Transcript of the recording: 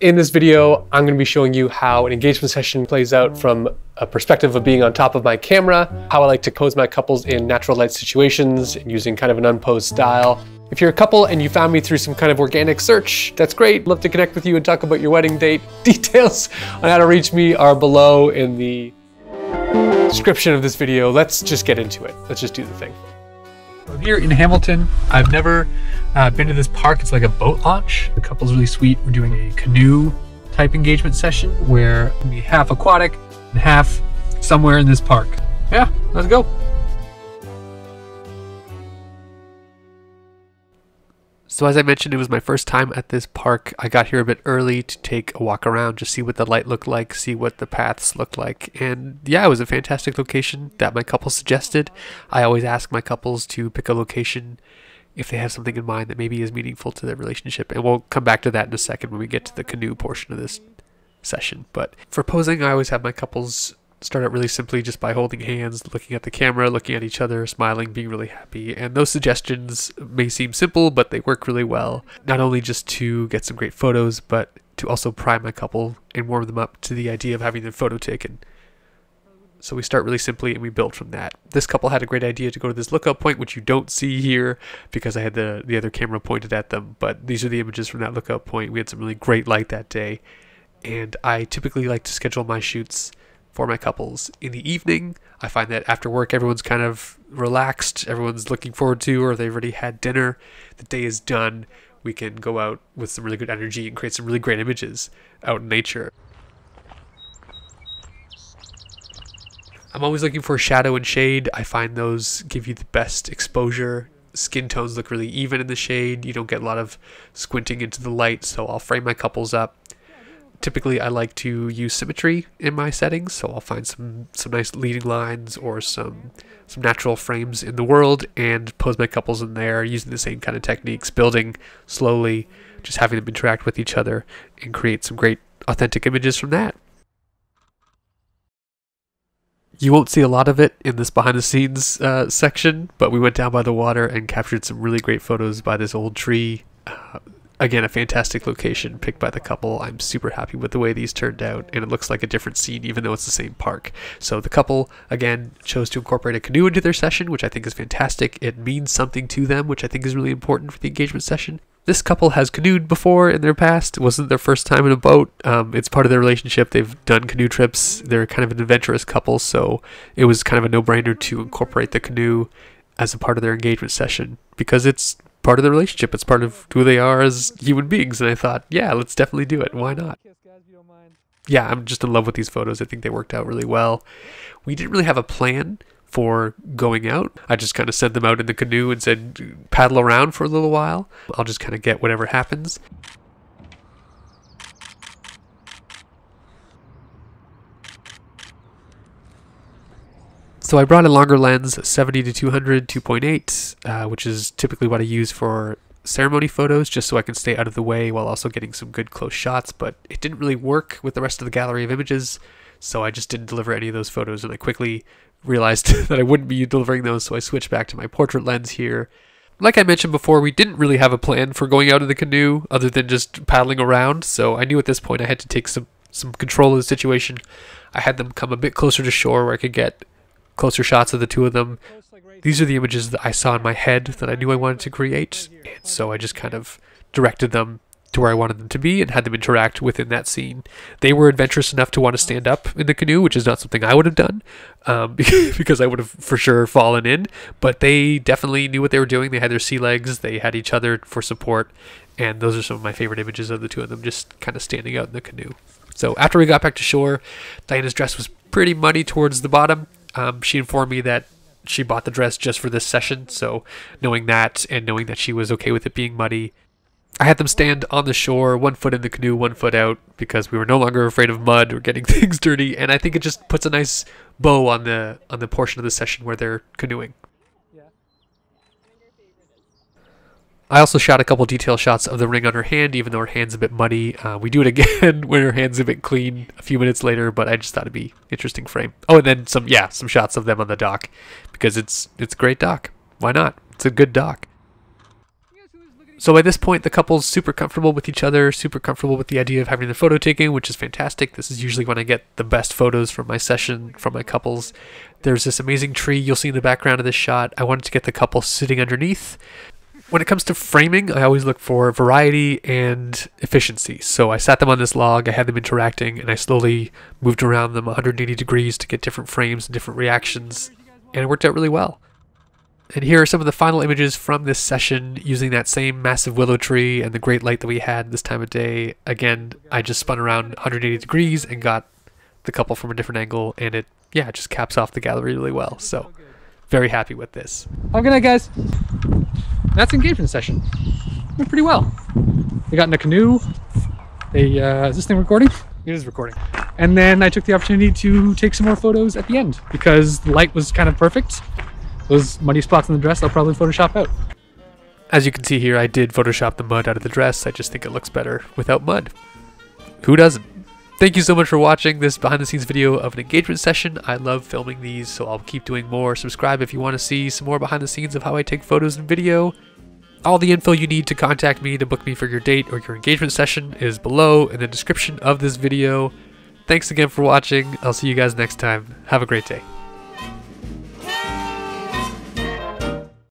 In this video, I'm going to be showing you how an engagement session plays out from a perspective of being on top of my camera, how I like to pose my couples in natural light situations and using kind of an unposed style. If you're a couple and you found me through some kind of organic search, that's great. Love to connect with you and talk about your wedding date. Details on how to reach me are below in the description of this video. Let's just get into it. Let's just do the thing. I'm here in Hamilton. I've never been to this park. It's like a boat launch. The couple's really sweet. We're doing a canoe type engagement session where we half aquatic and half somewhere in this park. Yeah, let's go. So as I mentioned, it was my first time at this park. I got here a bit early to take a walk around, just see what the light looked like, see what the paths looked like. And yeah, it was a fantastic location that my couple suggested. I always ask my couples to pick a location if they have something in mind that maybe is meaningful to their relationship. And we'll come back to that in a second when we get to the canoe portion of this session. But for posing, I always have my couples start out really simply just by holding hands, looking at the camera, looking at each other, smiling, being really happy. And those suggestions may seem simple, but they work really well, not only just to get some great photos, but to also prime my couple and warm them up to the idea of having their photo taken. So we start really simply and we build from that. This couple had a great idea to go to this lookout point, which you don't see here because I had the other camera pointed at them, but these are the images from that lookout point. We had some really great light that day, and I typically like to schedule my shoots for my couples in the evening. I find that after work, everyone's kind of relaxed, everyone's looking forward to, or they've already had dinner, the day is done, we can go out with some really good energy and create some really great images out in nature. I'm always looking for shadow and shade. I find those give you the best exposure. Skin tones look really even in the shade, you don't get a lot of squinting into the light, so I'll frame my couples up. Typically, I like to use symmetry in my settings, so I'll find some nice leading lines or some natural frames in the world and pose my couples in there using the same kind of techniques, building slowly, just having them interact with each other and create some great authentic images from that. You won't see a lot of it in this behind-the-scenes section, but we went down by the water and captured some really great photos by this old tree. Again, a fantastic location picked by the couple. I'm super happy with the way these turned out, and it looks like a different scene even though it's the same park. So the couple, again, chose to incorporate a canoe into their session, which I think is fantastic. It means something to them, which I think is really important for the engagement session. This couple has canoed before in their past. It wasn't their first time in a boat. It's part of their relationship. They've done canoe trips. They're kind of an adventurous couple, so it was kind of a no-brainer to incorporate the canoe as a part of their engagement session because it's part of the relationship. It's part of who they are as human beings. And I thought, yeah, let's definitely do it. Why not? Yeah, I'm just in love with these photos. I think they worked out really well. We didn't really have a plan for going out. I just kind of sent them out in the canoe and said, paddle around for a little while. I'll just kind of get whatever happens. So I brought a longer lens, 70 to 200, 2.8, which is typically what I use for ceremony photos, just so I can stay out of the way while also getting some good close shots, but it didn't really work with the rest of the gallery of images, so I just didn't deliver any of those photos, and I quickly realized that I wouldn't be delivering those, so I switched back to my portrait lens here. Like I mentioned before, we didn't really have a plan for going out in the canoe other than just paddling around, so I knew at this point I had to take some control of the situation. I had them come a bit closer to shore where I could get closer shots of the two of them. These are the images that I saw in my head that I knew I wanted to create, and so I just kind of directed them to where I wanted them to be and had them interact within that scene. They were adventurous enough to want to stand up in the canoe, which is not something I would have done because I would have for sure fallen in, but they definitely knew what they were doing. They had their sea legs, they had each other for support, and those are some of my favorite images of the two of them just kind of standing out in the canoe. So after we got back to shore, Diana's dress was pretty muddy towards the bottom. She informed me that she bought the dress just for this session, so knowing that and knowing that she was okay with it being muddy, I had them stand on the shore, one foot in the canoe, one foot out, because we were no longer afraid of mud or getting things dirty, and I think it just puts a nice bow on the portion of the session where they're canoeing. I also shot a couple detail shots of the ring on her hand, even though her hand's a bit muddy. We do it again when her hand's a bit clean a few minutes later, but I just thought it'd be interesting frame. Oh, and then some shots of them on the dock, because it's a great dock. Why not? It's a good dock. So by this point, the couple's super comfortable with each other, super comfortable with the idea of having their photo taken, which is fantastic. This is usually when I get the best photos from my session, from my couples. There's this amazing tree you'll see in the background of this shot. I wanted to get the couple sitting underneath. When it comes to framing, I always look for variety and efficiency. So I sat them on this log, I had them interacting, and I slowly moved around them 180 degrees to get different frames and different reactions, and it worked out really well. And here are some of the final images from this session using that same massive willow tree and the great light that we had this time of day. Again, I just spun around 180 degrees and got the couple from a different angle, and it, yeah, it just caps off the gallery really well. So very happy with this. Have a good night, guys. That's the engagement session. Went pretty well. They got in a canoe. They, is this thing recording? It is recording. And then I took the opportunity to take some more photos at the end because the light was kind of perfect. Those muddy spots in the dress I'll probably Photoshop out. As you can see here, I did Photoshop the mud out of the dress. I just think it looks better without mud. Who doesn't? Thank you so much for watching this behind the scenes video of an engagement session. I love filming these, so I'll keep doing more. Subscribe if you want to see some more behind the scenes of how I take photos and video. All the info you need to contact me to book me for your date or your engagement session is below in the description of this video. Thanks again for watching. I'll see you guys next time. Have a great day.